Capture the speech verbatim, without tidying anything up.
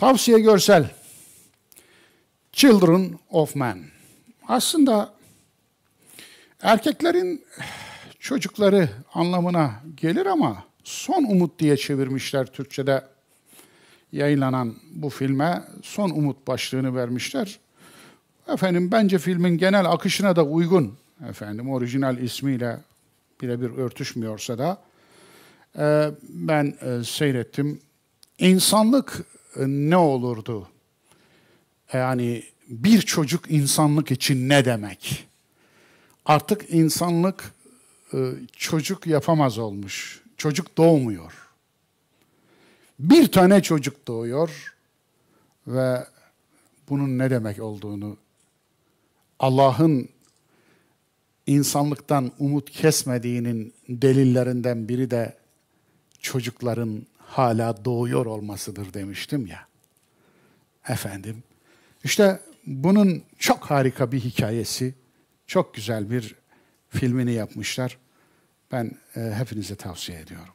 Tavsiye görsel. Children of Men. Aslında erkeklerin çocukları anlamına gelir ama Son Umut diye çevirmişler Türkçe'de yayınlanan bu filme. Son Umut başlığını vermişler. Efendim bence filmin genel akışına da uygun. Efendim orijinal ismiyle birebir örtüşmüyorsa da e, ben e, seyrettim. İnsanlık e, ne olurdu? Yani bir çocuk insanlık için ne demek? Artık insanlık e, çocuk yapamaz olmuş. Çocuk doğmuyor. Bir tane çocuk doğuyor ve bunun ne demek olduğunu, Allah'ın insanlıktan umut kesmediğinin delillerinden biri de çocukların hala doğuyor olmasıdır demiştim ya. Efendim, işte bunun çok harika bir hikayesi, çok güzel bir filmini yapmışlar. Ben e, hepinize tavsiye ediyorum.